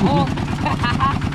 Oh.